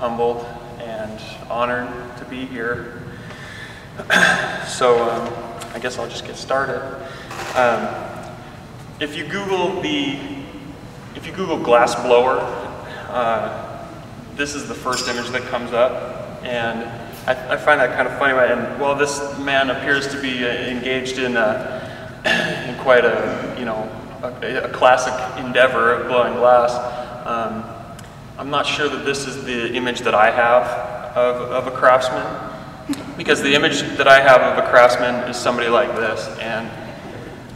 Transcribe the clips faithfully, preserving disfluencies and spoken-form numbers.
humbled and honored to be here. So um, I guess I'll just get started. Um, if you Google the, if you Google glass blower, uh, this is the first image that comes up, and I, I find that kind of funny. Right? And well, this man appears to be uh, engaged in, uh, in quite a, you know, a, a classic endeavor of blowing glass. Um, I'm not sure that this is the image that I have of, of a craftsman. Because the image that I have of a craftsman is somebody like this, and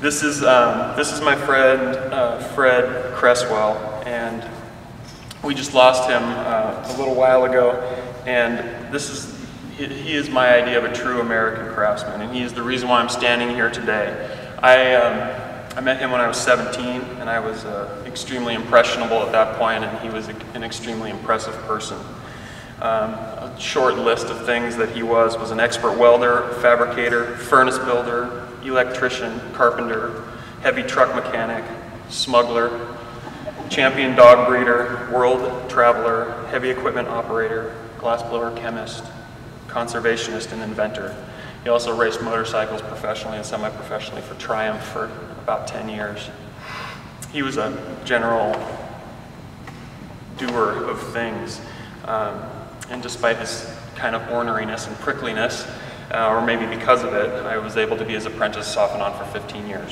this is um, this is my friend uh, Fred Cresswell, and we just lost him uh, a little while ago. And this is he, he is my idea of a true American craftsman, and he is the reason why I'm standing here today. I um, I met him when I was seventeen, and I was uh, extremely impressionable at that point, and he was an extremely impressive person. Um, a short list of things that he was, was an expert welder, fabricator, furnace builder, electrician, carpenter, heavy truck mechanic, smuggler, champion dog breeder, world traveler, heavy equipment operator, glassblower chemist, conservationist, and inventor. He also raced motorcycles professionally and semi-professionally for Triumph for about ten years. He was a general doer of things. Um, And despite his kind of orneriness and prickliness, uh, or maybe because of it, I was able to be his apprentice off and on for fifteen years.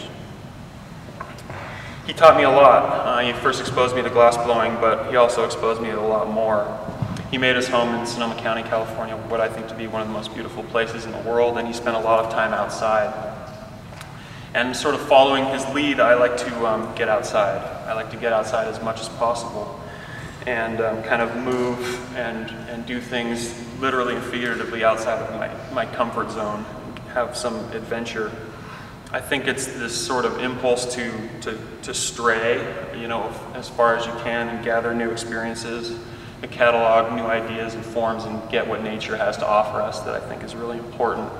He taught me a lot. Uh, he first exposed me to glass blowing, but he also exposed me to a lot more. He made his home in Sonoma County, California, what I think to be one of the most beautiful places in the world, and he spent a lot of time outside. And sort of following his lead, I like to um, get outside. I like to get outside as much as possible. And um, kind of move and, and do things literally and figuratively outside of my, my comfort zone, have some adventure. I think it's this sort of impulse to, to, to stray, you know, as far as you can and gather new experiences, to catalog new ideas and forms and get what nature has to offer us that I think is really important.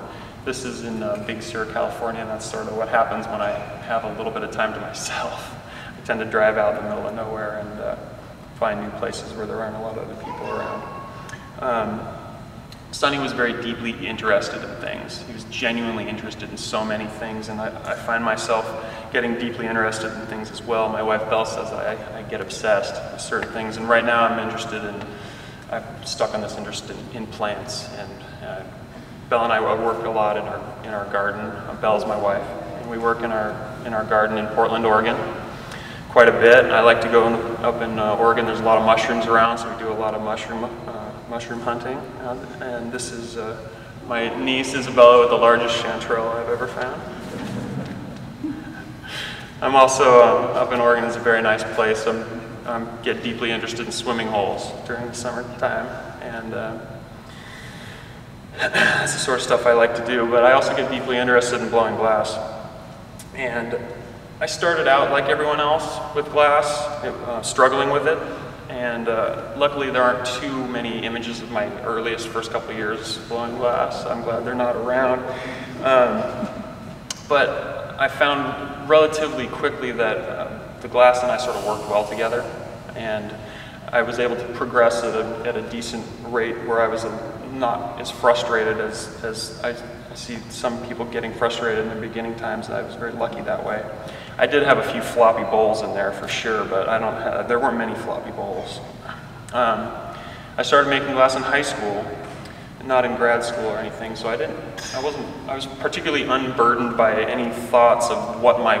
This is in uh, Big Sur, California, and that's sort of what happens when I have a little bit of time to myself. I tend to drive out in the middle of nowhere and uh, find new places where there aren't a lot of other people around. Um, Sonny was very deeply interested in things. He was genuinely interested in so many things, and I, I find myself getting deeply interested in things as well. My wife Belle says I, I get obsessed with certain things, and right now I'm interested in, I'm stuck on this interest in, in plants, and uh, Belle and I work a lot in our, in our garden. Uh, Belle's my wife, and we work in our, in our garden in Portland, Oregon. Quite a bit. I like to go in, up in uh, Oregon. There's a lot of mushrooms around, so we do a lot of mushroom uh, mushroom hunting. Uh, and this is uh, my niece Isabella with the largest chanterelle I've ever found. I'm also um, up in Oregon. It's a very nice place. I I'm, get deeply interested in swimming holes during the summertime, and uh, that's the sort of stuff I like to do. But I also get deeply interested in blowing glass, and I started out like everyone else with glass, uh, struggling with it, and uh, luckily there aren't too many images of my earliest first couple of years blowing glass. I'm glad they're not around. Um, but I found relatively quickly that uh, the glass and I sort of worked well together, and I was able to progress at a, at a decent rate where I was a, not as frustrated as, as I see some people getting frustrated in the beginning times. I was very lucky that way. I did have a few floppy bowls in there for sure, but I don't have, there weren't many floppy bowls. Um, I started making glass in high school, not in grad school or anything, so I didn't, I wasn't, I was particularly unburdened by any thoughts of what my,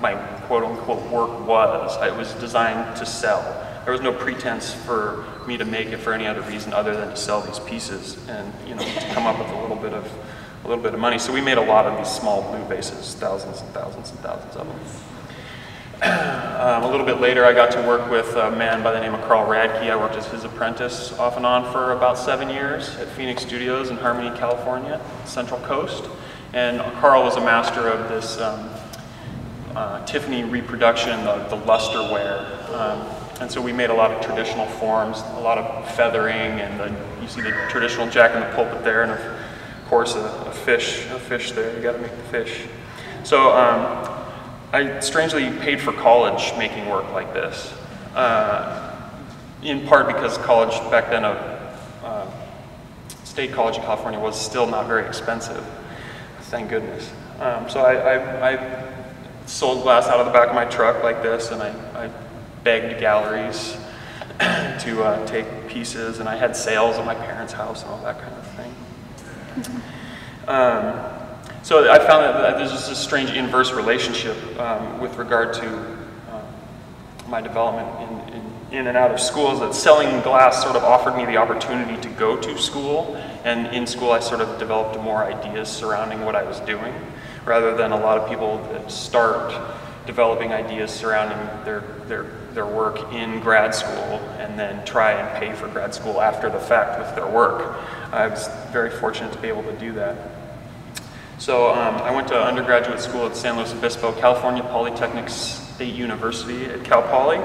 my quote unquote work was. It was designed to sell. There was no pretense for me to make it for any other reason other than to sell these pieces and, you know, to come up with a little bit of a little bit of money. So we made a lot of these small blue vases, thousands and thousands and thousands of them. Um, a little bit later, I got to work with a man by the name of Carl Radke. I worked as his apprentice off and on for about seven years at Phoenix Studios in Harmony, California, Central Coast. And Carl was a master of this um, uh, Tiffany reproduction of the lusterware. Um, and so we made a lot of traditional forms, a lot of feathering, and the, you see the traditional jack in the pulpit there, and a, of course, a, a fish, a fish there. You got to make the fish. So um, I strangely paid for college making work like this, uh, in part because college back then, a, State College in California was still not very expensive, thank goodness. Um, so I, I, I sold glass out of the back of my truck like this, and I, I begged galleries to uh, take pieces, and I had sales at my parents' house and all that kind of thing. Um, so I found that there's just a strange inverse relationship um, with regard to um, my development in, in in and out of school, is that selling glass sort of offered me the opportunity to go to school, and in school I sort of developed more ideas surrounding what I was doing, rather than a lot of people that start developing ideas surrounding their, their, their work in grad school and then try and pay for grad school after the fact with their work. I was very fortunate to be able to do that. So um, I went to undergraduate school at San Luis Obispo, California Polytechnic State University at Cal Poly.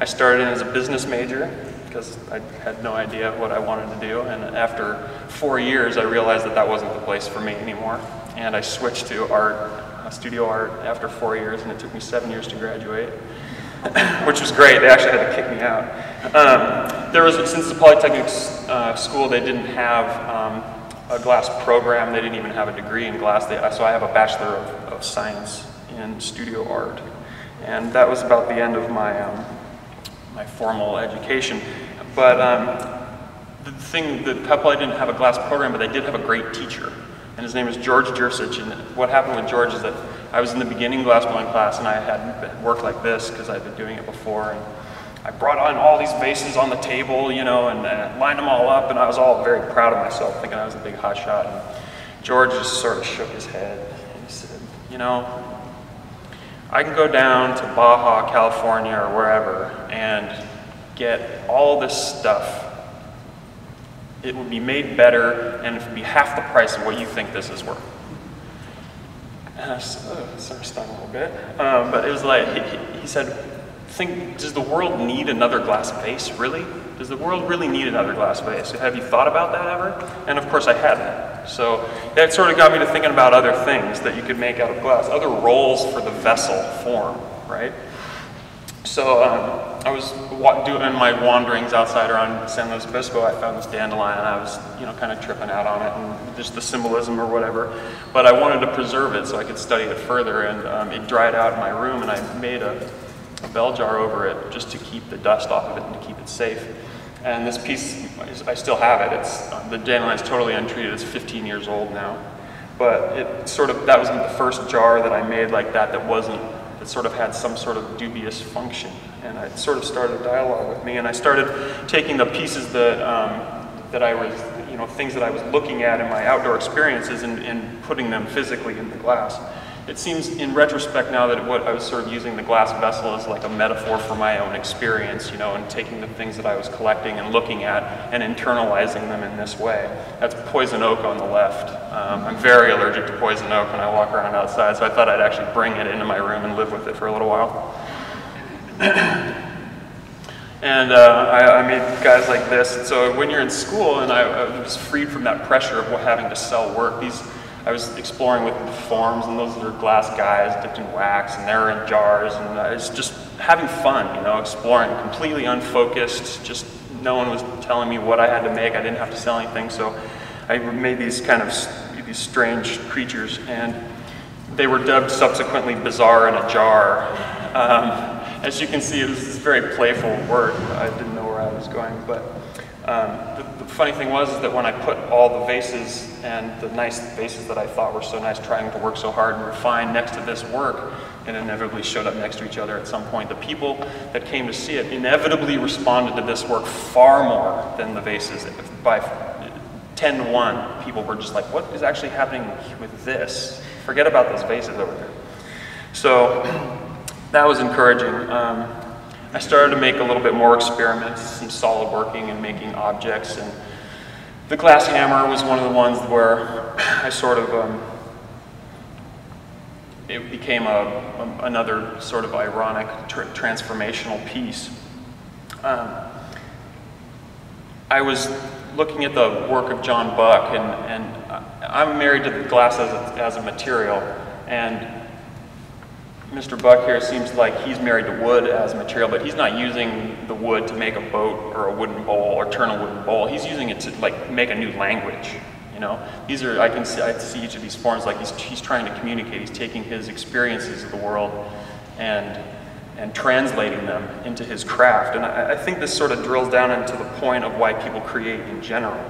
I started in as a business major because I had no idea what I wanted to do, and after four years I realized that that wasn't the place for me anymore, and I switched to art, uh, studio art, after four years, and it took me seven years to graduate, which was great. They actually had to kick me out. Um, there was, since the Polytechnic uh, school, they didn't have um, a glass program, they didn't even have a degree in glass, they, so I have a Bachelor of, of Science in Studio Art, and that was about the end of my um, my formal education. But um, the thing, the Poly didn't have a glass program, but they did have a great teacher, and his name is George Jurcich. And what happened with George is that I was in the beginning glass blowing class, and I had worked like this because I'd been doing it before, and I brought on all these vases on the table, you know, and uh, lined them all up, and I was all very proud of myself, thinking I was a big hot shot. And George just sort of shook his head, and he said, you know, I can go down to Baja, California, or wherever, and get all this stuff. It would be made better, and it would be half the price of what you think this is worth. And I sort of stung a little bit, um, but it was like, he, he said, think, does the world need another glass vase, really? Does the world really need another glass vase? Have you thought about that ever? And of course I hadn't. So that sort of got me to thinking about other things that you could make out of glass, other roles for the vessel form, right? So um, I was doing my wanderings outside around San Luis Obispo. I found this dandelion. I was, you know, kind of tripping out on it, and just the symbolism or whatever. But I wanted to preserve it so I could study it further, and um, it dried out in my room, and I made a, a bell jar over it just to keep the dust off of it and to keep it safe. And this piece, I still have it. It's, the dandelion's totally untreated. It's fifteen years old now. But it sort of, that was the first jar that I made like that that wasn't, that sort of had some sort of dubious function. And it sort of started a dialogue with me. And I started taking the pieces that, um, that I was, you know, things that I was looking at in my outdoor experiences and, and putting them physically in the glass. It seems in retrospect now that what I was sort of using the glass vessel as like a metaphor for my own experience, you know, and taking the things that I was collecting and looking at and internalizing them in this way. That's poison oak on the left. Um, I'm very allergic to poison oak when I walk around outside, so I thought I'd actually bring it into my room and live with it for a little while. And uh, I, I made guys like this. And so when you're in school, and I, I was freed from that pressure of having to sell work, these, I was exploring with the forms, and those are glass guys dipped in wax, and they're in jars, and I was just having fun, you know, exploring, completely unfocused, just no one was telling me what I had to make, I didn't have to sell anything, so I made these kind of, these strange creatures, and they were dubbed subsequently Bizarre in a Jar. Um, as you can see, it was this very playful word, I didn't know where I was going, but um, the, the funny thing was is that when I put all the vases and the nice vases that I thought were so nice, trying to work so hard and refine next to this work, it inevitably showed up next to each other at some point. The people that came to see it inevitably responded to this work far more than the vases. By ten to one, people were just like, what is actually happening with this? Forget about those vases over there. So that was encouraging. Um, I started to make a little bit more experiments, some solid working and making objects, and the glass hammer was one of the ones where I sort of, um, it became a, a, another sort of ironic tr transformational piece. Um, I was looking at the work of John Buck, and, and I'm married to the glass as a, as a material, and Mister Buck here seems like he's married to wood as material, but he's not using the wood to make a boat or a wooden bowl or turn a wooden bowl. He's using it to like make a new language. You know, these are, I can see, I see each of these forms like he's, he's trying to communicate. He's taking his experiences of the world and and translating them into his craft. And I, I think this sort of drills down into the point of why people create in general.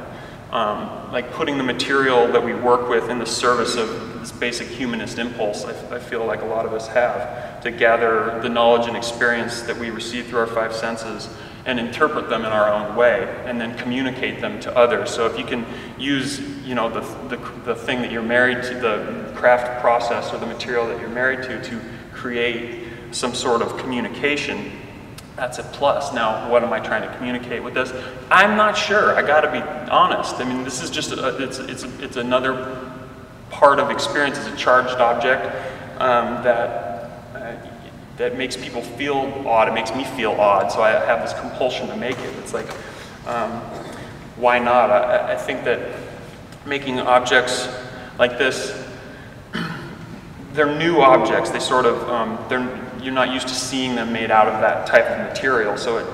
Um, like putting the material that we work with in the service of this basic humanist impulse, I, I feel like a lot of us have, to gather the knowledge and experience that we receive through our five senses and interpret them in our own way, and then communicate them to others. So if you can use, you know, the, the, the thing that you're married to, the craft process or the material that you're married to, to create some sort of communication, that's a plus. Now, what am I trying to communicate with this? I'm not sure. I got to be honest. I mean, this is just, a, it's, it's, it's another part of experience. It's a charged object um, that, uh, that makes people feel odd. It makes me feel odd, so I have this compulsion to make it. It's like, um, why not? I, I think that making objects like this, they're new objects. They sort of, um, they're, you're not used to seeing them made out of that type of material. So it,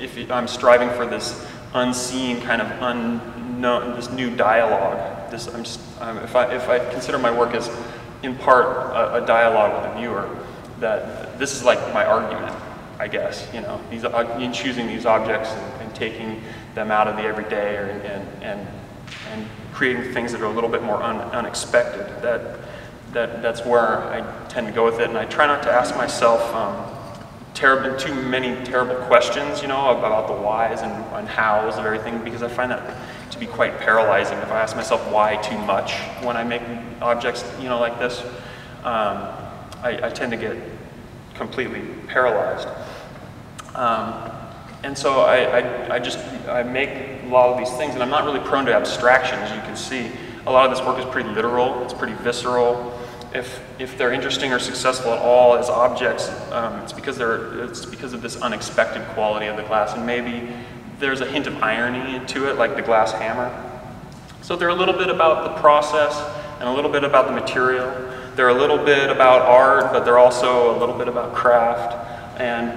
if it, I'm striving for this unseen kind of unknown, this new dialogue, this, I'm just, um, if, I, if I consider my work as in part a, a dialogue with a viewer, that this is like my argument, I guess, you know, these, uh, in choosing these objects and, and taking them out of the everyday or, and, and, and creating things that are a little bit more un, unexpected. That, That, that's where I tend to go with it, and I try not to ask myself um, terrible, too many terrible questions, you know, about the whys and, and hows of everything, because I find that to be quite paralyzing. If I ask myself why too much when I make objects, you know, like this, um, I, I tend to get completely paralyzed. Um, and so I, I, I just, I make a lot of these things, and I'm not really prone to abstraction, as you can see. A lot of this work is pretty literal, it's pretty visceral. If, if they're interesting or successful at all as objects, um, it's because they're, it's because of this unexpected quality of the glass, and maybe there's a hint of irony to it, like the glass hammer. So they're a little bit about the process, and a little bit about the material. They're a little bit about art, but they're also a little bit about craft, and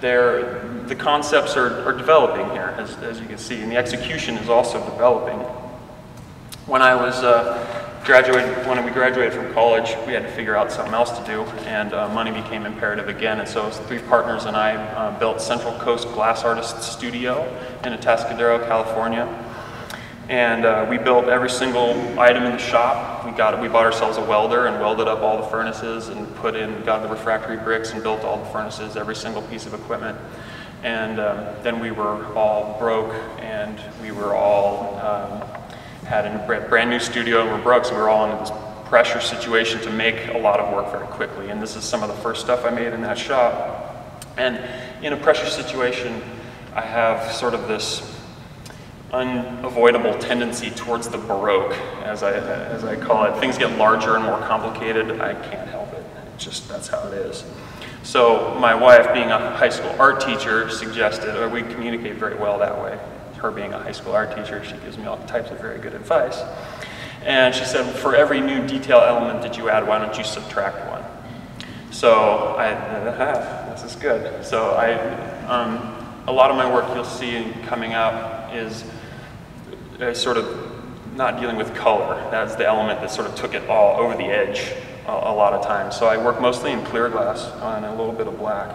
they're, the concepts are, are developing here, as, as you can see, and the execution is also developing. When I was uh, graduated, when we graduated from college, we had to figure out something else to do, and uh, money became imperative again. And so, it was three partners and I uh, built Central Coast Glass Artists Studio in Atascadero, California. And uh, we built every single item in the shop. We got, we bought ourselves a welder and welded up all the furnaces, and put in, got the refractory bricks and built all the furnaces, every single piece of equipment. And um, then we were all broke, and we were all. Um, had a brand new studio in Brooks, so we were all in this pressure situation to make a lot of work very quickly. And this is some of the first stuff I made in that shop. And in a pressure situation, I have sort of this unavoidable tendency towards the Baroque, as I, as I call it. Things get larger and more complicated. I can't help it. It's just, that's how it is. So my wife, being a high school art teacher, suggested, or we communicate very well that way. Her being a high school art teacher, she gives me all types of very good advice. And she said, for every new detail element that you add, why don't you subtract one? So I, uh, this is good. So I, um, a lot of my work you'll see coming up is uh, sort of not dealing with color. That's the element that sort of took it all over the edge a, a lot of times. So I work mostly in clear glass and a little bit of black.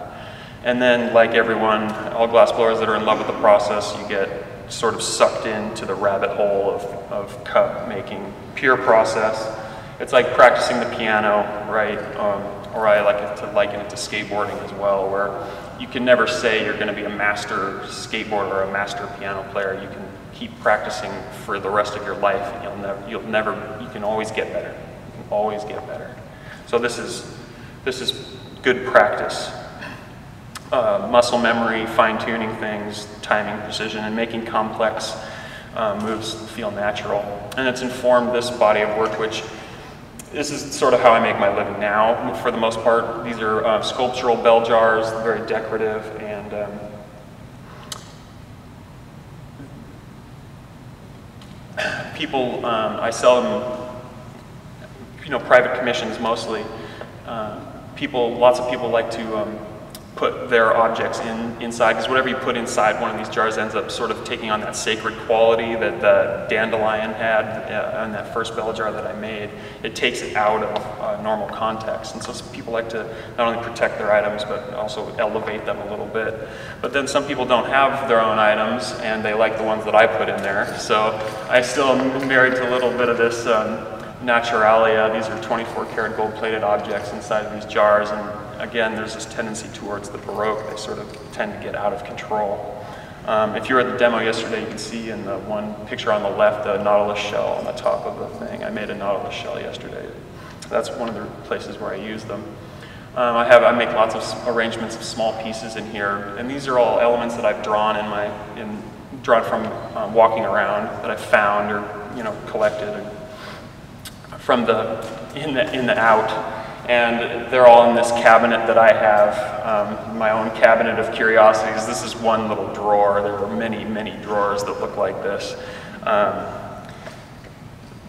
And then, like everyone, all glassblowers that are in love with the process, you get sort of sucked into the rabbit hole of, of cup making, pure process. It's like practicing the piano, right? Um, or I like it to liken it to skateboarding as well, where you can never say you're going to be a master skateboarder or a master piano player. You can keep practicing for the rest of your life, and you'll never, you'll never, you can always get better. You can always get better. So this is, this is good practice. Uh, muscle memory, fine-tuning things, timing, precision, and making complex uh, moves feel natural. And it's informed this body of work, which this is sort of how I make my living now, for the most part. These are uh, sculptural bell jars, very decorative, and um, people, um, I sell them, you know, private commissions mostly. Uh, people, lots of people like to um, put their objects in inside, because whatever you put inside one of these jars ends up sort of taking on that sacred quality that the dandelion had uh, in that first bell jar that I made. It takes it out of uh, normal context, and so some people like to not only protect their items but also elevate them a little bit. But then some people don't have their own items and they like the ones that I put in there, so I still am married to a little bit of this um, naturalia. These are twenty-four karat gold plated objects inside of these jars, and again, there's this tendency towards the Baroque. They sort of tend to get out of control. Um, if you were at the demo yesterday, you can see in the one picture on the left, the nautilus shell on the top of the thing. I made a nautilus shell yesterday. That's one of the places where I use them. Um, I have, I make lots of arrangements of small pieces in here, and these are all elements that I've drawn in my, in, drawn from um, walking around that I found or, you know, collected and from the, in the, in the out. And they're all in this cabinet that I have, um, my own cabinet of curiosities. This is one little drawer. There are many, many drawers that look like this. Um,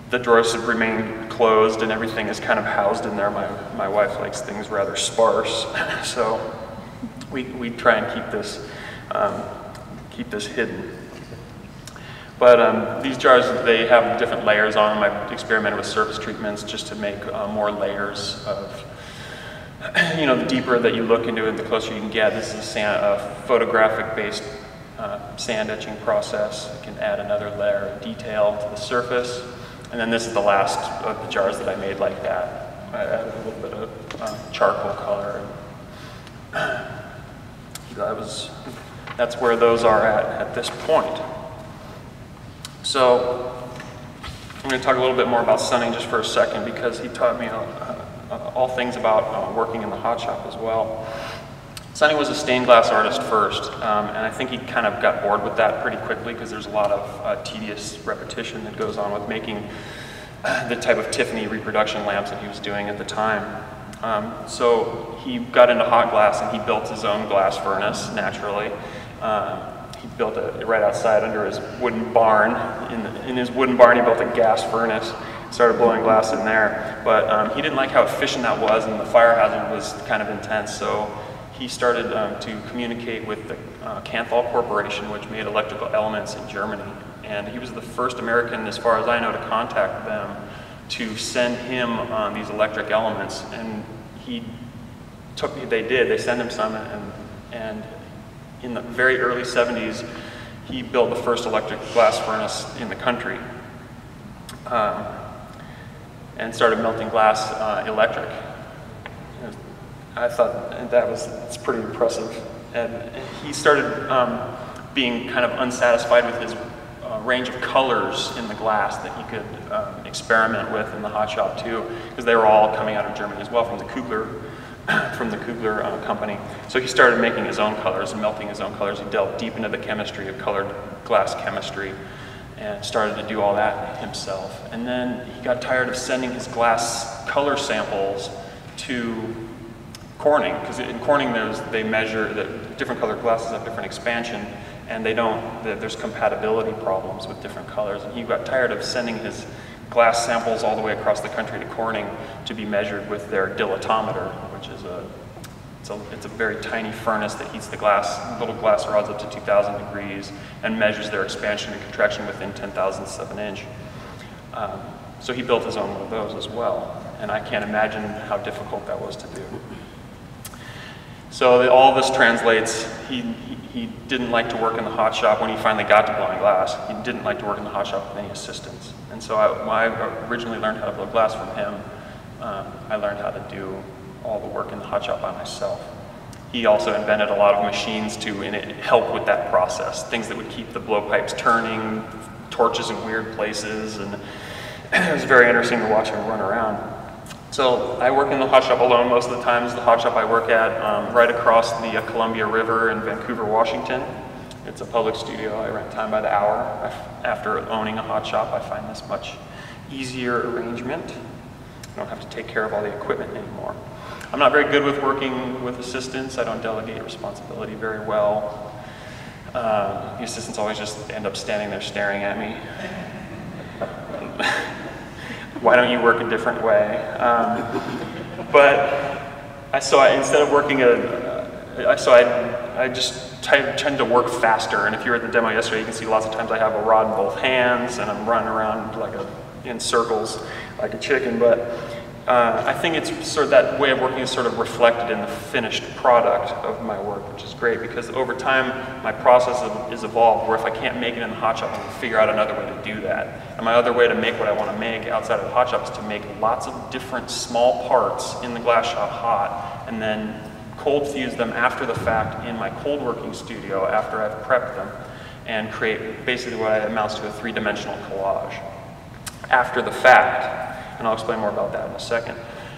the drawers have remained closed and everything is kind of housed in there. My, my wife likes things rather sparse, so we, we try and keep this, um, keep this hidden. But um, these jars, they have different layers on them. I've experimented with surface treatments just to make uh, more layers of, you know, the deeper that you look into it, the closer you can get. This is a, sand, a photographic based uh, sand etching process. It can add another layer of detail to the surface. And then this is the last of the jars that I made like that. I added a little bit of uh, charcoal color. That was, that's where those are at at this point. So I'm going to talk a little bit more about Sonny just for a second, because he taught me uh, uh, all things about uh, working in the hot shop as well. Sonny was a stained glass artist first, um, and I think he kind of got bored with that pretty quickly, because there's a lot of uh, tedious repetition that goes on with making the type of Tiffany reproduction lamps that he was doing at the time. Um, so he got into hot glass and he built his own glass furnace naturally. Um, He built it right outside under his wooden barn. In, the, in his wooden barn, he built a gas furnace, started blowing glass in there. But um, he didn't like how efficient that was, and the fire hazard was kind of intense. So he started um, to communicate with the uh, Canthal Corporation, which made electrical elements in Germany. And he was the first American, as far as I know, to contact them to send him um, these electric elements. And he took, they did, they sent him some, and, and in the very early seventies, he built the first electric glass furnace in the country, um, and started melting glass uh, electric. And I thought that was it's pretty impressive. And he started um, being kind of unsatisfied with his uh, range of colors in the glass that he could um, experiment with in the hot shop too, because they were all coming out of Germany as well, from the Kugler. from the Kugler uh, company. So he started making his own colors and melting his own colors. He delved deep into the chemistry of colored glass chemistry and started to do all that himself. And then he got tired of sending his glass color samples to Corning, because in Corning there's, they measure that different colored glasses have different expansion, and they don't, there's compatibility problems with different colors. And he got tired of sending his glass samples all the way across the country to Corning to be measured with their dilatometer, which is a it's, a, it's a very tiny furnace that heats the glass, little glass rods up to two thousand degrees, and measures their expansion and contraction within ten thousandths of an inch. Um, so he built his own one of those as well, and I can't imagine how difficult that was to do. So all this translates, he, he He didn't like to work in the hot shop. When he finally got to blowing glass, he didn't like to work in the hot shop with any assistants. And so I, I originally learned how to blow glass from him. Um, I learned how to do all the work in the hot shop by myself. He also invented a lot of machines to in it, help with that process, things that would keep the blowpipes turning, torches in weird places, and it was very interesting to watch him run around. So I work in the hot shop alone most of the times. The hot shop I work at um, right across the uh, Columbia River in Vancouver, Washington. It's a public studio. I rent time by the hour. After owning a hot shop, I find this much easier arrangement. I don't have to take care of all the equipment anymore. I'm not very good with working with assistants. I don't delegate responsibility very well. Uh, the assistants always just end up standing there staring at me. Why don't you work a different way? Um, but I, so I, instead of working at, a, uh, so I, I just tend to work faster. And if you were at the demo yesterday, you can see lots of times I have a rod in both hands and I'm running around like a, in circles like a chicken. But uh, I think it's sort of that way of working is sort of reflected in the finished product of my work, which is great because over time my process is evolved where if I can't make it in the hot shop, I can figure out another way to do that. And my other way to make what I want to make outside of the hot shop is to make lots of different small parts in the glass shop hot and then cold fuse them after the fact in my cold working studio after I've prepped them and create basically what amounts to a three-dimensional collage after the fact, and I'll explain more about that in a second.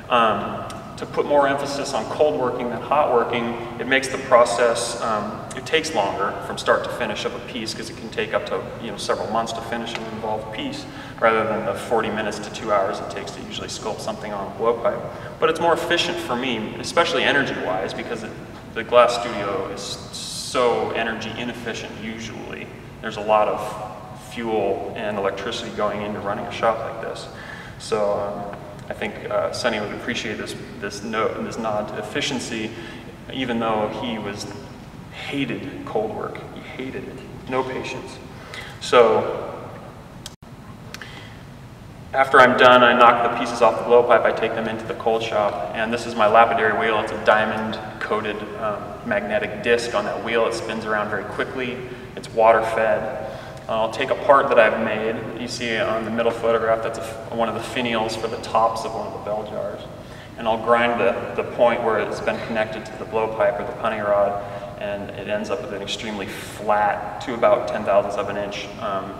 Um, to put more emphasis on cold working than hot working, it makes the process, um, it takes longer from start to finish of a piece because it can take up to you know several months to finish an involved piece rather than the forty minutes to two hours it takes to usually sculpt something on a blowpipe. But it's more efficient for me, especially energy-wise, because it, the glass studio is so energy inefficient usually. There's a lot of fuel and electricity going into running a shop like this. So um, I think uh, Sonny would appreciate this, this, note, this nod to efficiency, even though he was hated cold work. He hated it. No patience. So after I'm done, I knock the pieces off the blowpipe. I take them into the cold shop, and this is my lapidary wheel. It's a diamond-coated um, magnetic disc on that wheel. It spins around very quickly. It's water-fed. I'll take a part that I've made. You see on the middle photograph, that's a, one of the finials for the tops of one of the bell jars. And I'll grind the, the point where it's been connected to the blowpipe or the punning rod, and it ends up with an extremely flat, to about ten thousandths of an inch, um,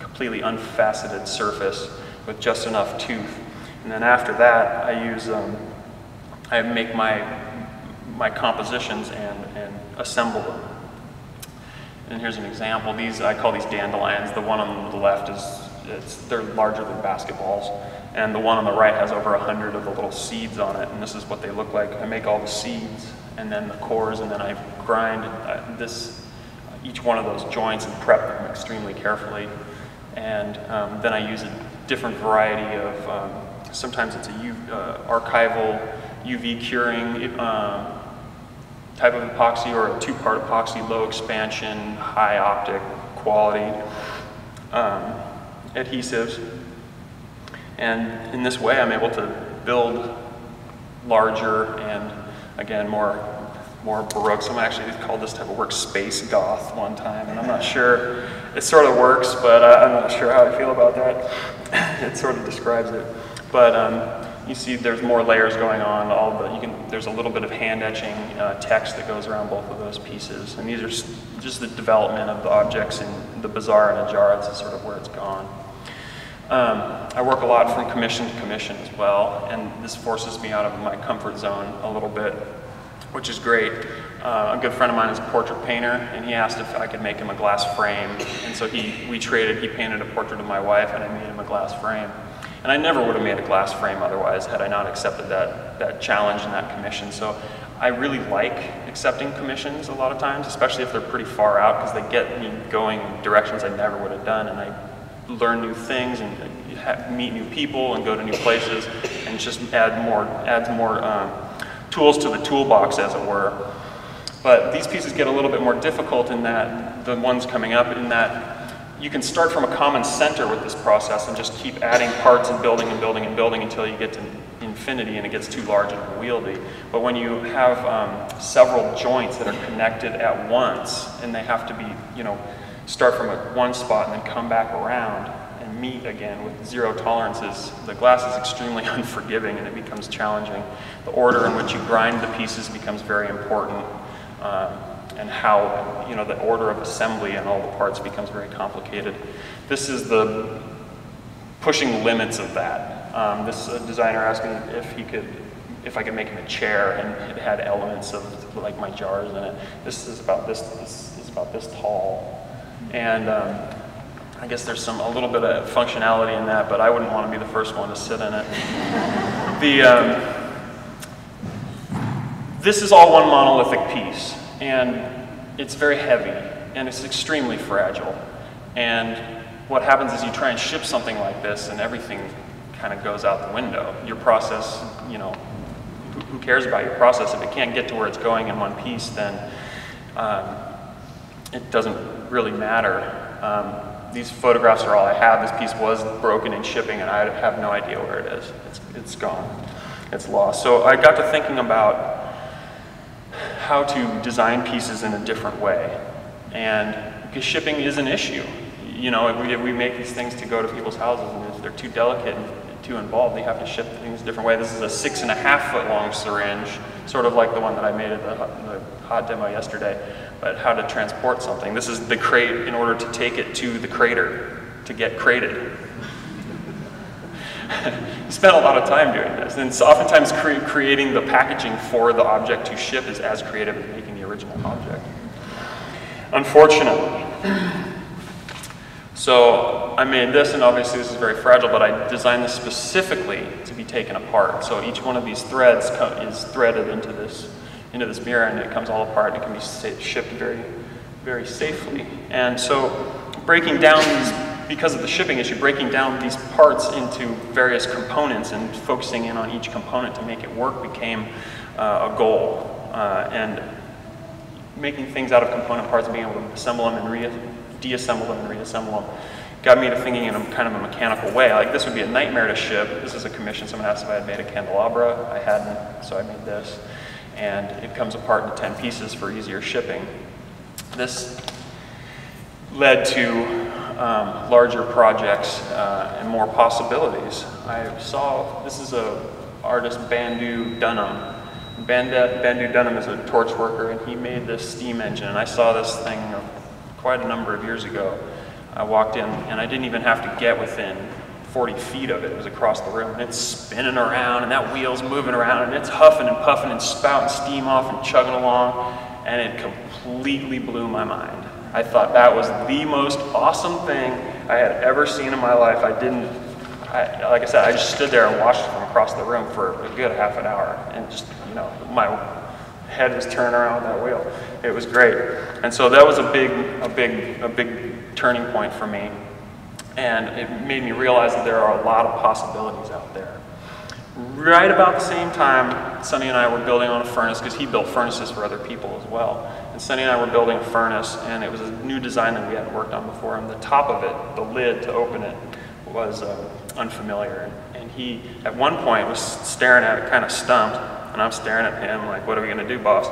completely unfaceted surface with just enough tooth. And then after that, I use, um, I make my my compositions and, and assemble them. And here's an example. These, I call these dandelions. The one on the left is, it's, they're larger than basketballs. And the one on the right has over a hundred of the little seeds on it. And this is what they look like. I make all the seeds and then the cores, and then I grind uh, this, each one of those joints and prep them extremely carefully. And um, then I use a different variety of, um, sometimes it's a U, uh, archival U V curing, um, type of epoxy, or a two-part epoxy, low expansion, high optic quality um, adhesives. And in this way, I'm able to build larger and, again, more more Baroque. Someone actually called this type of work space goth one time, and I'm not sure. It sort of works, but I, I'm not sure how I feel about that. It sort of describes it. But um, you see there's more layers going on, all the, you can, there's a little bit of hand etching uh, text that goes around both of those pieces. And these are just the development of the objects in the bazaar in a jar. It's sort of where it's gone. Um, I work a lot from commission to commission as well, and this forces me out of my comfort zone a little bit, which is great. Uh, a good friend of mine is a portrait painter, and he asked if I could make him a glass frame. And so he, we traded, he painted a portrait of my wife, and I made him a glass frame. And I never would have made a glass frame otherwise had I not accepted that, that challenge and that commission. So I really like accepting commissions a lot of times, especially if they're pretty far out, because they get me going directions I never would have done, and I learn new things and have, meet new people and go to new places, and just add more, adds more um, tools to the toolbox, as it were. But these pieces get a little bit more difficult in that, the ones coming up, in that you can start from a common center with this process and just keep adding parts and building and building and building until you get to infinity and it gets too large and unwieldy. But when you have um, several joints that are connected at once, and they have to be, you know, start from a, one spot and then come back around and meet again with zero tolerances, the glass is extremely unforgiving and it becomes challenging. The order in which you grind the pieces becomes very important. Um, and how, you know, the order of assembly and all the parts becomes very complicated. This is the pushing limits of that. Um, this is a designer asking if he could, if I could make him a chair, and it had elements of like my jars in it. This is about this, this is about this tall. And um, I guess there's some, a little bit of functionality in that, but I wouldn't want to be the first one to sit in it. The, um, this is all one monolithic piece. And it's very heavy, and it's extremely fragile. And what happens is you try and ship something like this, and everything kind of goes out the window. Your process, you know, who cares about your process? If it can't get to where it's going in one piece, then um, it doesn't really matter. Um, these photographs are all I have. This piece was broken in shipping, and I have no idea where it is. It's, it's gone. It's lost. So I got to thinking about how to design pieces in a different way. And because shipping is an issue. You know, if we, if we make these things to go to people's houses and if they're too delicate and too involved, they have to ship things a different way. This is a six and a half foot long syringe, sort of like the one that I made at the, the hot demo yesterday, but how to transport something. This is the crate in order to take it to the crater, to get crated. You spend a lot of time doing this, and so oftentimes cre creating the packaging for the object to ship is as creative as making the original object. Unfortunately. So I made this, and obviously this is very fragile, but I designed this specifically to be taken apart. So each one of these threads is threaded into this, into this mirror, and it comes all apart, and it can be shipped very, very safely. And so breaking down these, because of the shipping issue, breaking down these parts into various components and focusing in on each component to make it work became uh, a goal. Uh, and making things out of component parts and being able to assemble them and deassemble them and reassemble them got me to thinking in a kind of a mechanical way. Like, this would be a nightmare to ship. This is a commission. Someone asked if I had made a candelabra. I hadn't, so I made this. And it comes apart into ten pieces for easier shipping. This led to Um, larger projects uh, and more possibilities. I saw, this is a artist, Bandu Dunham. Banda, Bandu Dunham is a torch worker, and he made this steam engine. And I saw this thing quite a number of years ago. I walked in, and I didn't even have to get within forty feet of it. It was across the room, and it's spinning around, and that wheel's moving around, and it's huffing and puffing and spouting steam off and chugging along, and it completely blew my mind. I thought that was the most awesome thing I had ever seen in my life. I didn't, I, like I said, I just stood there and watched it from across the room for a good half an hour. And just, you know, my head was turning around that wheel. It was great. And so that was a big, a big, a big turning point for me. And it made me realize that there are a lot of possibilities out there. Right about the same time, Sonny and I were building on a furnace, because he built furnaces for other people as well. And Sonny and I were building a furnace, and it was a new design that we hadn't worked on before. And the top of it, the lid to open it, was uh, unfamiliar. And he, at one point, was staring at it, kind of stumped. And I'm staring at him, like, "What are we going to do, boss?"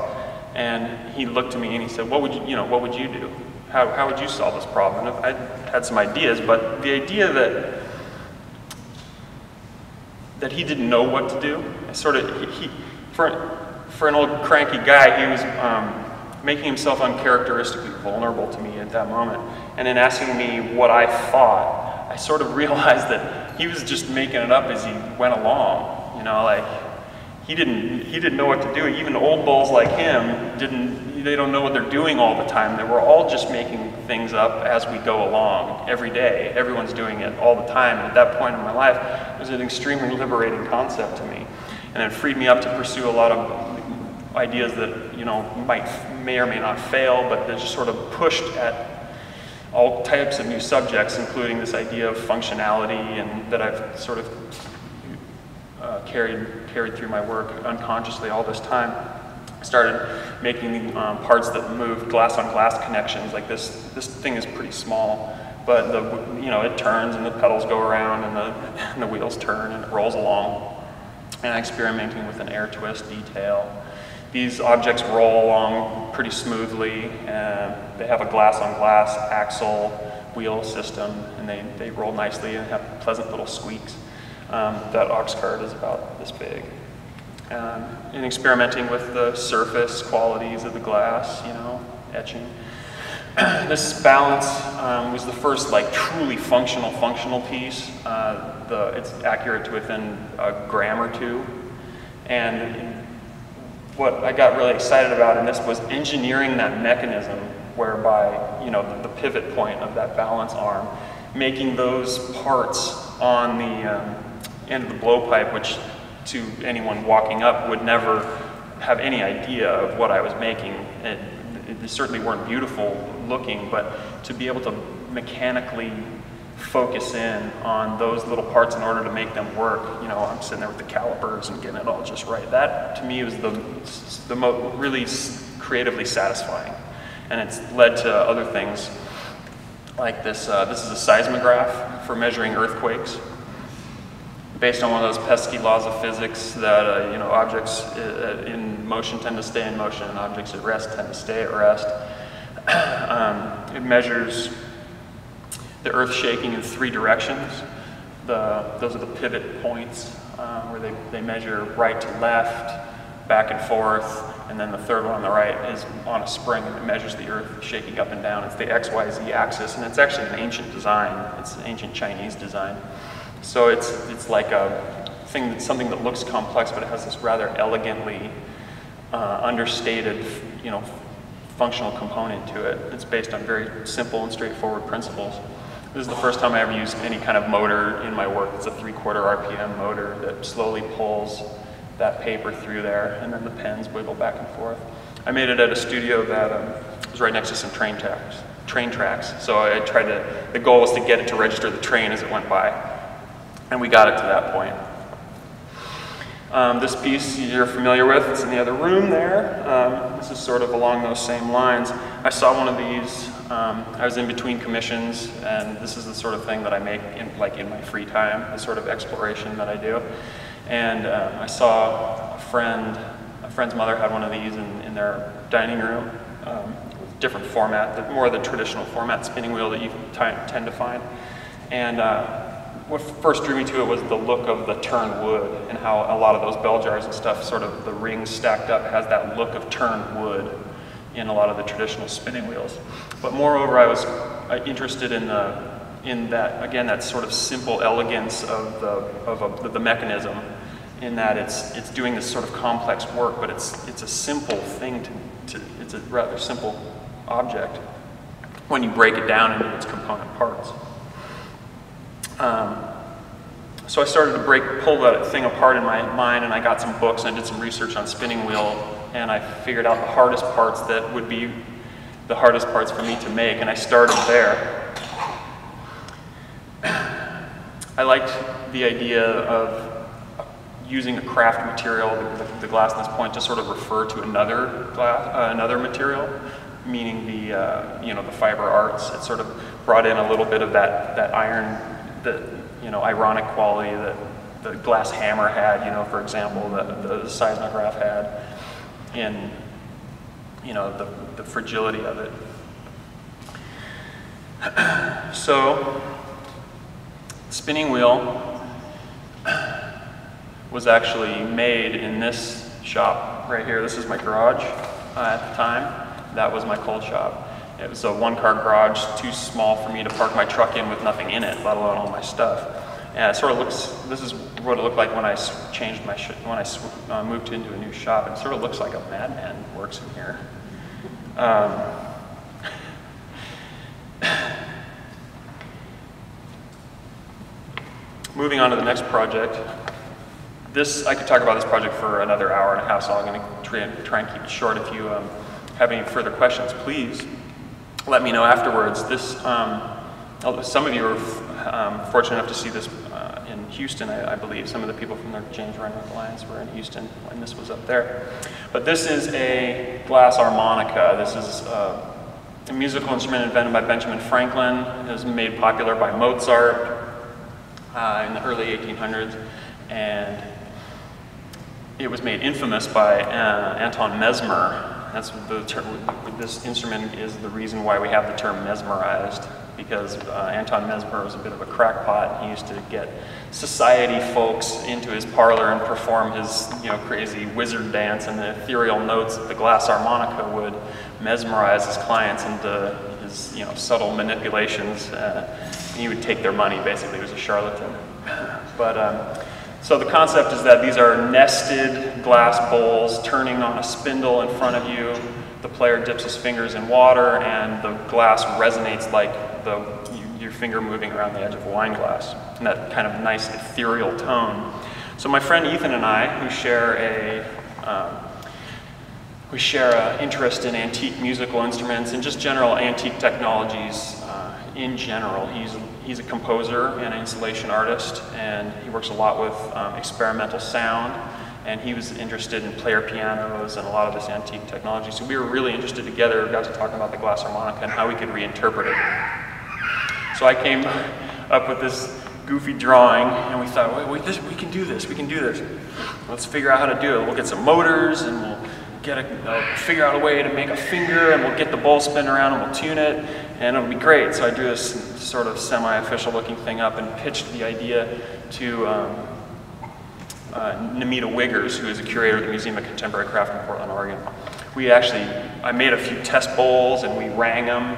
And he looked at me and he said, "What would you, you know, what would you do? How, how would you solve this problem?" And I had some ideas, but the idea that that he didn't know what to do. I sort of, he, for, for an old cranky guy, he was um, making himself uncharacteristically vulnerable to me at that moment. And in asking me what I thought, I sort of realized that he was just making it up as he went along. You know, like, he didn't, he didn't know what to do. Even old bulls like him didn't, they don't know what they're doing all the time. They were all just making things up as we go along every day. Everyone's doing it all the time. And at that point in my life, it was an extremely liberating concept to me. And it freed me up to pursue a lot of ideas that, you know, might, may or may not fail, but they just sort of pushed at all types of new subjects, including this idea of functionality, and that I've sort of uh, carried, carried through my work unconsciously all this time. Started making um, parts that moved, glass-on-glass connections. Like this, this thing is pretty small, but the, you know, it turns and the pedals go around and the, and the wheels turn and it rolls along. And experimenting with an air twist detail. These objects roll along pretty smoothly, and they have a glass-on-glass axle wheel system, and they, they roll nicely and have pleasant little squeaks. Um, that ox cart is about this big. Um, and experimenting with the surface qualities of the glass, you know, etching. This balance um, was the first, like, truly functional, functional piece. Uh, the, it's accurate to within a gram or two. And, and what I got really excited about in this was engineering that mechanism whereby, you know, the, the pivot point of that balance arm, making those parts on the um, end of the blowpipe, which to anyone walking up would never have any idea of what I was making. It, it, they certainly weren't beautiful looking, but to be able to mechanically focus in on those little parts in order to make them work. You know, I'm sitting there with the calipers and getting it all just right. That, to me, was the, the most really creatively satisfying. And it's led to other things like this. Uh, this is a seismograph for measuring earthquakes. Based on one of those pesky laws of physics that, uh, you know, objects in motion tend to stay in motion and objects at rest tend to stay at rest. Um, it measures the earth shaking in three directions. The, those are the pivot points uh, where they, they measure right to left, back and forth, and then the third one on the right is on a spring and it measures the earth shaking up and down. It's the X Y Z axis, and it's actually an ancient design. It's an ancient Chinese design. So it's, it's like a thing that's something that looks complex, but it has this rather elegantly uh, understated, you know, functional component to it. It's based on very simple and straightforward principles. This is the first time I ever used any kind of motor in my work. It's a three-quarter R P M motor that slowly pulls that paper through there, and then the pens wiggle back and forth. I made it at a studio that um, was right next to some train tracks. Train tracks. So I tried to. The goal was to get it to register the train as it went by. And we got it to that point. Um, this piece you're familiar with, it's in the other room there. Um, this is sort of along those same lines. I saw one of these, um, I was in between commissions, and this is the sort of thing that I make in, like in my free time, the sort of exploration that I do. And um, I saw a friend, a friend's mother had one of these in, in their dining room, um, different format, the, more of the traditional format spinning wheel that you tend to find. And uh, what first drew me to it was the look of the turned wood and how a lot of those bell jars and stuff, sort of the rings stacked up, has that look of turned wood in a lot of the traditional spinning wheels. But moreover, I was interested in the in that again that sort of simple elegance of the of a, the mechanism, in that it's it's doing this sort of complex work, but it's it's a simple thing to, to it's a rather simple object when you break it down into its component parts. Um, so I started to break, pull that thing apart in my mind, and I got some books and I did some research on spinning wheel, and I figured out the hardest parts that would be the hardest parts for me to make, and I started there. I liked the idea of using a craft material, the, the glass at this point, to sort of refer to another glass, uh, another material, meaning the uh, you know the fiber arts. It sort of brought in a little bit of that that iron. The you know ironic quality that the glass hammer had, you know, for example, that the seismograph had, in you know the the fragility of it. So, spinning wheel was actually made in this shop right here. This is my garage uh, at the time. That was my cold shop. It was a one-car garage, too small for me to park my truck in with nothing in it, let alone all my stuff. And it sort of looks, this is what it looked like when I changed my, sh when I uh, moved into a new shop. It sort of looks like a madman works in here. Um, moving on to the next project. This, I could talk about this project for another hour and a half, so I'm going to try and, try and keep it short. If you um, have any further questions, please let me know afterwards. This, um, some of you are um, fortunate enough to see this uh, in Houston, I, I believe. Some of the people from the James Reinhardt Alliance were in Houston when this was up there. But this is a glass harmonica. This is uh, a musical instrument invented by Benjamin Franklin. It was made popular by Mozart uh, in the early eighteen hundreds. And it was made infamous by uh, Anton Mesmer. That's the term. This instrument is the reason why we have the term mesmerized, because uh, Anton Mesmer was a bit of a crackpot. He used to get society folks into his parlor and perform his, you know, crazy wizard dance, and the ethereal notes of the glass harmonica would mesmerize his clients into his, you know, subtle manipulations. Uh, he would take their money. Basically, he was a charlatan. But. Um, So the concept is that these are nested glass bowls turning on a spindle in front of you. The player dips his fingers in water and the glass resonates like the, your finger moving around the edge of a wine glass, and that kind of nice ethereal tone. So my friend Ethan and I, who share a, um, we share an interest in antique musical instruments and just general antique technologies uh, in general. He's he's a composer and an installation artist, and he works a lot with um, experimental sound, and he was interested in player pianos and a lot of this antique technology. So we were really interested together, got to talking about the glass harmonica and how we could reinterpret it. So I came up with this goofy drawing, and we thought, wait, wait, this, we can do this, we can do this. Let's figure out how to do it. We'll get some motors, and we'll get a, uh, figure out a way to make a finger, and we'll get the bowl spin around, and we'll tune it, and it'll be great. So I drew this sort of semi-official looking thing up and pitched the idea to um, uh, Namita Wiggers, who is a curator of the Museum of Contemporary Craft in Portland, Oregon. We actually, I made a few test bowls, and we rang them,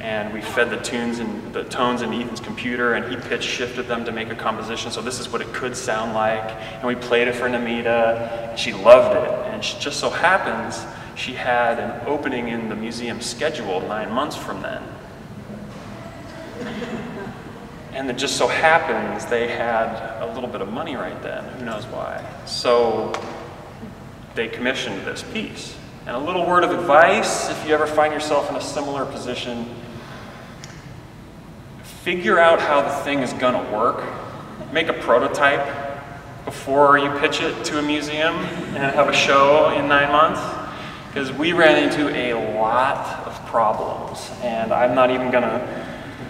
and we fed the tunes and the tones in Ethan's computer, and he pitch shifted them to make a composition. So this is what it could sound like, and we played it for Namita, and she loved it. And she just so happens she had an opening in the museum scheduled nine months from then. And it just so happens they had a little bit of money right then, who knows why. So they commissioned this piece. And a little word of advice, if you ever find yourself in a similar position, figure out how the thing is gonna work. Make a prototype before you pitch it to a museum and have a show in nine months, because we ran into a lot of problems, and I'm not even gonna,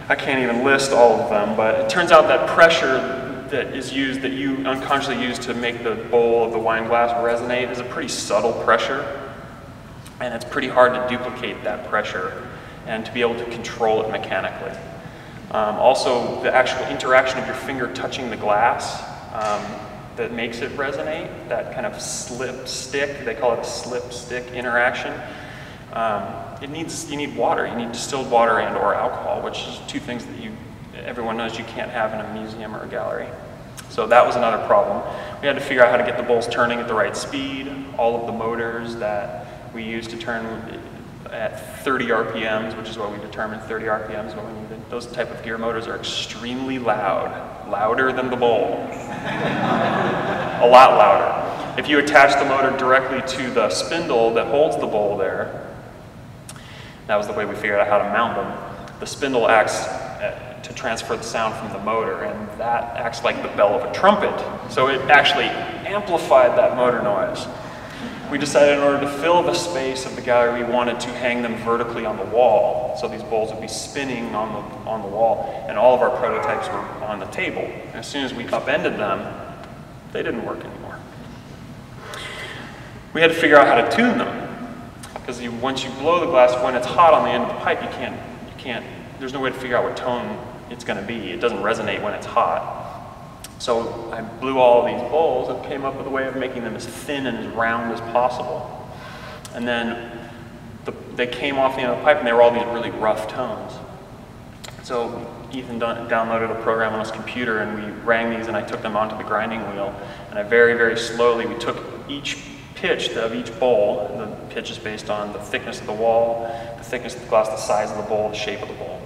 I can't even list all of them, but it turns out that pressure that is used, that you unconsciously use to make the bowl of the wine glass resonate, is a pretty subtle pressure, and it's pretty hard to duplicate that pressure and to be able to control it mechanically. Um, also, the actual interaction of your finger touching the glass, um, that makes it resonate, that kind of slip stick, they call it a slip stick interaction. Um, it needs, you need water, you need distilled water and or alcohol, which is two things that you, everyone knows you can't have in a museum or a gallery. So that was another problem. We had to figure out how to get the bowls turning at the right speed, all of the motors that we used to turn at thirty R P Ms, which is what we determined thirty R P Ms when we needed. Those type of gear motors are extremely loud, louder than the bowl. A lot louder. If you attach the motor directly to the spindle that holds the bowl there, that was the way we figured out how to mount them. The spindle acts to transfer the sound from the motor, and that acts like the bell of a trumpet. So it actually amplified that motor noise. We decided in order to fill the space of the gallery, we wanted to hang them vertically on the wall. So these bowls would be spinning on the, on the wall, and all of our prototypes were on the table. And as soon as we upended them, they didn't work anymore. We had to figure out how to tune them, because you, once you blow the glass, when it's hot on the end of the pipe, you can't, you can't, there's no way to figure out what tone it's gonna be. It doesn't resonate when it's hot. So I blew all these bowls and came up with a way of making them as thin and as round as possible. And then the, they came off the end of the pipe, and they were all these really rough tones. So Ethan downloaded a program on his computer, and we rang these, and I took them onto the grinding wheel, and I very, very slowly, we took each pitch of each bowl, and the pitch is based on the thickness of the wall, the thickness of the glass, the size of the bowl, the shape of the bowl,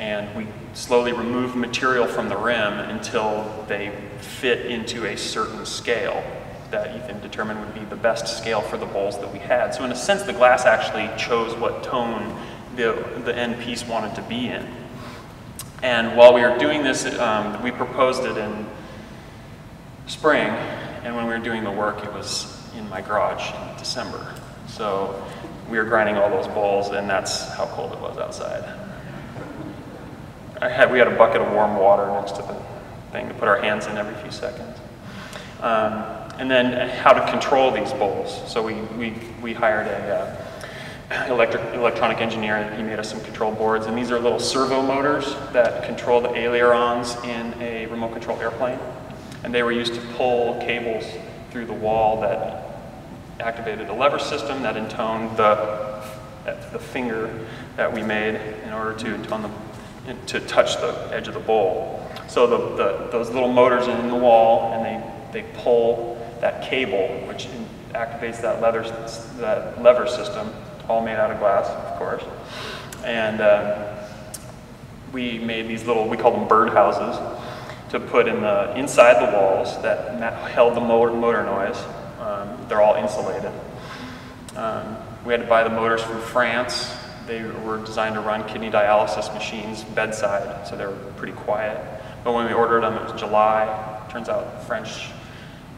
and we slowly removed material from the rim until they fit into a certain scale that Ethan determined would be the best scale for the bowls that we had. So in a sense, the glass actually chose what tone the, the end piece wanted to be in. And while we were doing this, um, we proposed it in spring, and when we were doing the work, it was in my garage in December. So we were grinding all those bowls, and that's how cold it was outside. I had, we had a bucket of warm water next to the thing to put our hands in every few seconds. Um, and then how to control these bowls. So we, we, we hired a uh, Electric, electronic engineer. He made us some control boards, and these are little servo motors that control the ailerons in a remote control airplane, and they were used to pull cables through the wall that activated a lever system that intoned the, the finger that we made in order to intone the, to touch the edge of the bowl. So the, the, those little motors are in the wall, and they, they pull that cable, which activates that, leather, that lever system, all made out of glass, of course. And uh, we made these little, we call them birdhouses, to put in the, inside the walls that held the motor, motor noise. Um, they're all insulated. Um, we had to buy the motors from France. They were designed to run kidney dialysis machines bedside, so they were pretty quiet. But when we ordered them, it was July. Turns out French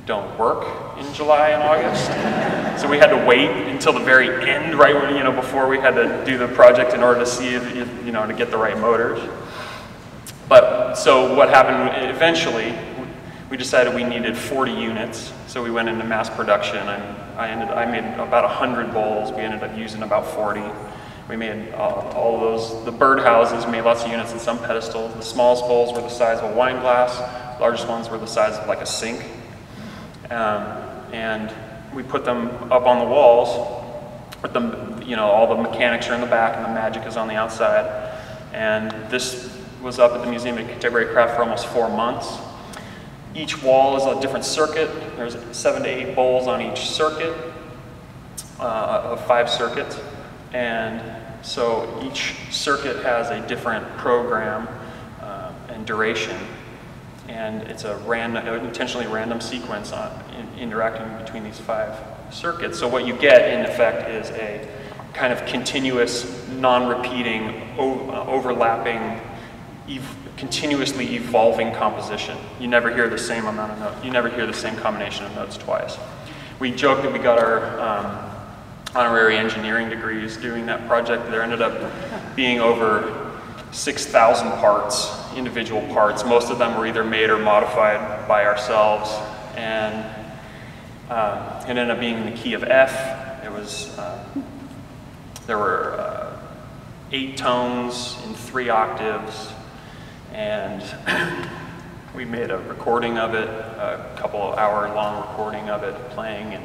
don't work in July and August. So we had to wait until the very end, right when, you know, before we had to do the project in order to see if, if, you know, to get the right motors. But so what happened eventually, we decided we needed forty units. So we went into mass production, and I ended, I made about one hundred bowls. We ended up using about forty. We made uh, all of those, the bird houses, made lots of units and some pedestals. The smallest bowls were the size of a wine glass. Largest ones were the size of like a sink. Um, and we put them up on the walls. With them, you know, all the mechanics are in the back and the magic is on the outside. And this was up at the Museum of Contemporary Craft for almost four months. Each wall is a different circuit. There's seven to eight bowls on each circuit, uh, of five circuits. And so each circuit has a different program uh, and duration. And it's a random, intentionally random sequence on in, interacting between these five circuits. So what you get in effect is a kind of continuous, non-repeating, overlapping, ev continuously evolving composition. You never hear the same amount of notes. You never hear the same combination of notes twice. We joked that we got our um, honorary engineering degrees doing that project. There ended up being over six thousand parts, individual parts. Most of them were either made or modified by ourselves, and uh, it ended up being in the key of F. It was, uh, there were uh, eight tones in three octaves, and we made a recording of it, a couple of hour long recording of it playing, and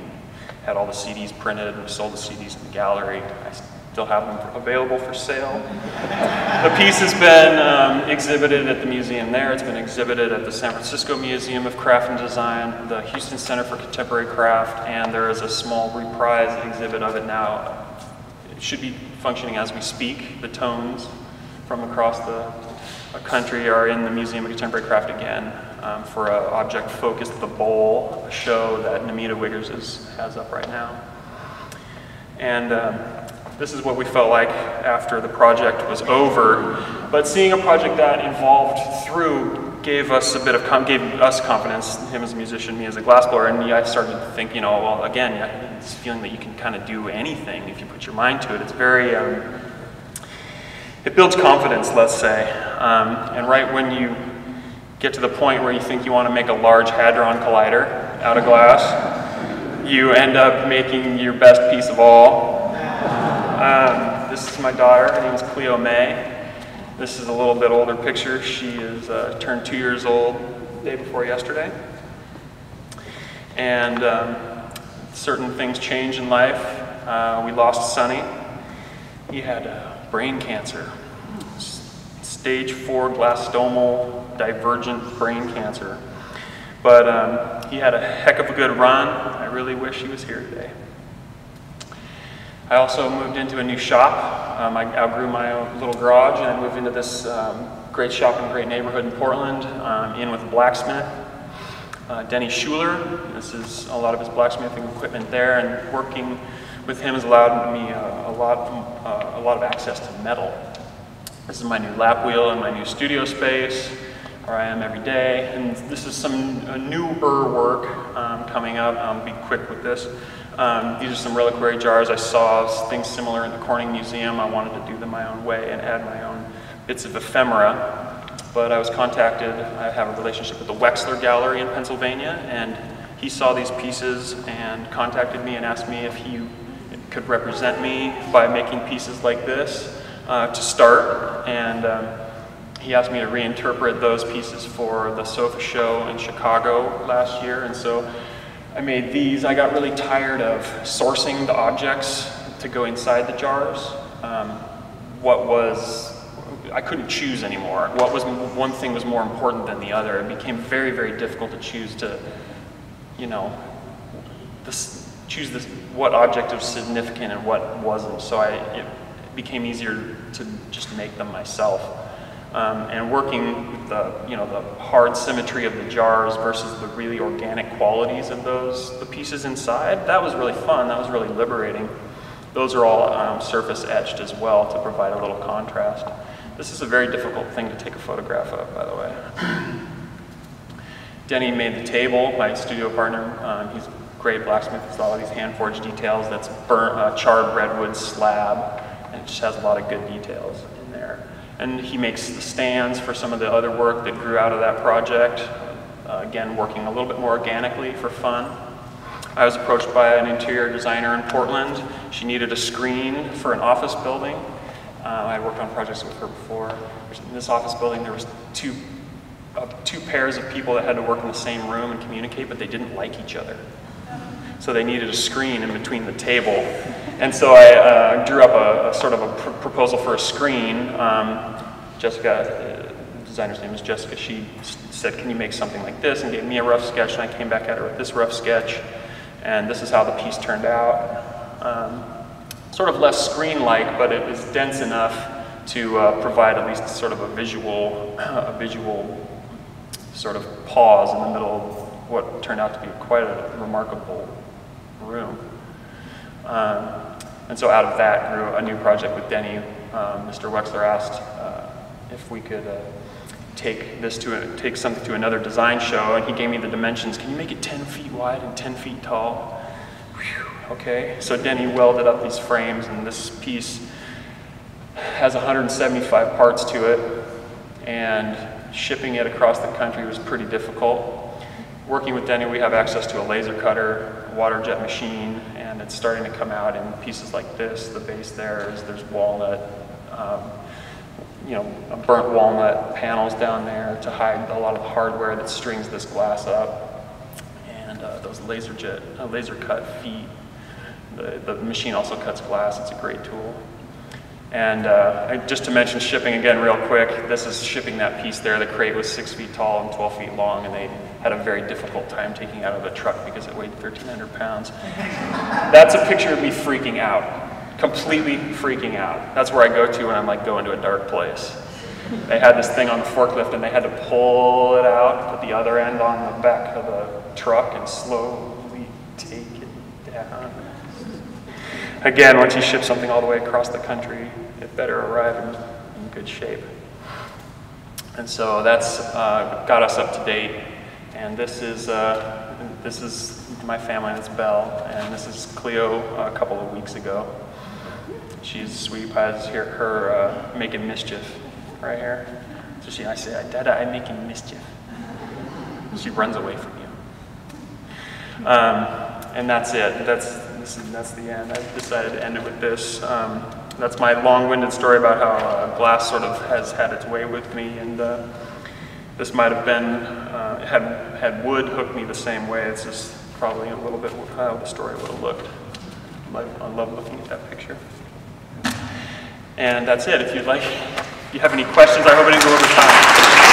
had all the C Ds printed, and we sold the C Ds in the gallery. I still have them available for sale. The piece has been um, exhibited at the museum there. It's been exhibited at the San Francisco Museum of Craft and Design, the Houston Center for Contemporary Craft, and there is a small reprise exhibit of it now. It should be functioning as we speak. The tones from across the country are in the Museum of Contemporary Craft again. Um, for an object focused the bowl show that Namita Wiggers is, has up right now. And um, this is what we felt like after the project was over. But seeing a project that involved through gave us a bit of, com gave us confidence, him as a musician, me as a glassblower, and me, I started to think, you know, well, again, it's feeling that you can kind of do anything if you put your mind to it. It's very, um, it builds confidence, let's say. Um, and right when you get to the point where you think you want to make a large hadron collider out of glass, you end up making your best piece of all. Um, this is my daughter. Her name is Cleo May. This is a little bit older picture. She is uh, turned two years old the day before yesterday. And um, certain things change in life. Uh, we lost Sonny. He had uh, brain cancer, stage four glioblastoma, divergent brain cancer. But um, he had a heck of a good run. I really wish he was here today. I also moved into a new shop. Um, I outgrew my own little garage and I moved into this um, great shop in a great neighborhood in Portland, um, in with a blacksmith, uh, Denny Schuler. This is a lot of his blacksmithing equipment there, and working with him has allowed me uh, a, lot, uh, a lot of access to metal. This is my new lap wheel and my new studio space, where I am every day. And this is some uh, newer work um, coming up. I'll be quick with this. Um, these are some reliquary jars I saw, things similar in the Corning Museum. I wanted to do them my own way and add my own bits of ephemera. But I was contacted. I have a relationship with the Wexler Gallery in Pennsylvania, and he saw these pieces and contacted me and asked me if he could represent me by making pieces like this uh, to start. And um, he asked me to reinterpret those pieces for the sofa show in Chicago last year, and so I made these. I got really tired of sourcing the objects to go inside the jars. Um, what was, I couldn't choose anymore. What was, one thing was more important than the other. It became very, very difficult to choose to, you know, this, choose this, what object was significant and what wasn't. So I, it became easier to just make them myself. Um, and working with the, you know, the hard symmetry of the jars versus the really organic qualities of those, the pieces inside, that was really fun. That was really liberating. Those are all um, surface etched as well to provide a little contrast. This is a very difficult thing to take a photograph of, by the way. Denny made the table, my studio partner. Um, he's gray blacksmith with all these hand-forged details. That's burnt, uh, charred redwood slab, and it just has a lot of good details in there. And he makes the stands for some of the other work that grew out of that project. Uh, again, working a little bit more organically for fun. I was approached by an interior designer in Portland. She needed a screen for an office building. Uh, I worked on projects with her before. In this office building, there was two, uh, two pairs of people that had to work in the same room and communicate, but they didn't like each other. So they needed a screen in between the table. And so I uh, drew up a, a sort of a pr proposal for a screen. Um, Jessica, the designer's name is Jessica, she said, can you make something like this? And gave me a rough sketch, and I came back at her with this rough sketch. And this is how the piece turned out. Um, sort of less screen-like, but it was dense enough to uh, provide at least sort of a visual, a visual sort of pause in the middle of what turned out to be quite a remarkable room. Um, and so out of that grew a new project with Denny. Um, Mister Wexler asked uh, if we could uh, take this to a, take something to another design show, and he gave me the dimensions. Can you make it ten feet wide and ten feet tall? Whew, okay. So Denny welded up these frames, and this piece has one hundred seventy-five parts to it, and shipping it across the country was pretty difficult. Working with Denny, we have access to a laser cutter, water jet machine, and it's starting to come out in pieces like this. The base there is there's walnut, um, you know, burnt walnut panels down there to hide a lot of the hardware that strings this glass up, and uh, those laser jet, uh, laser cut feet. The, the machine also cuts glass. It's a great tool. And uh, I, just to mention shipping again real quick, this is shipping that piece there. The crate was six feet tall and twelve feet long, and they had a very difficult time taking out of a truck because it weighed thirteen hundred pounds. That's a picture of me freaking out, completely freaking out. That's where I go to when I'm like going to a dark place. They had this thing on the forklift, and they had to pull it out, put the other end on the back of the truck, and slowly take it down. Again, once you ship something all the way across the country, it better arrive in, in good shape. And so that's uh, got us up to date. And this is uh, this is my family. That's Belle, and this is Cleo. Uh, a couple of weeks ago, she's sweet pies. Here, her uh, making mischief right here. So she, I say, Dada, I'm making mischief. She runs away from you. Um, and that's it. That's this is, that's the end. I decided to end it with this. Um, that's my long-winded story about how uh, glass sort of has had its way with me, and uh, this might have been. Uh, had. Had wood hooked me the same way, it's just probably a little bit how the story would have looked. I love looking at that picture. And that's it. If you'd like, if you have any questions, I hope I didn't go over time.